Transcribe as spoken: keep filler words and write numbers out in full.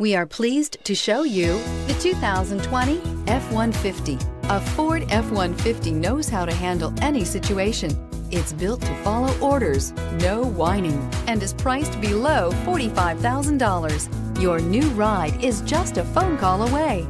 We are pleased to show you the two thousand twenty F one fifty. A Ford F one fifty knows how to handle any situation. It's built to follow orders, no whining, and is priced below forty-five thousand dollars. Your new ride is just a phone call away.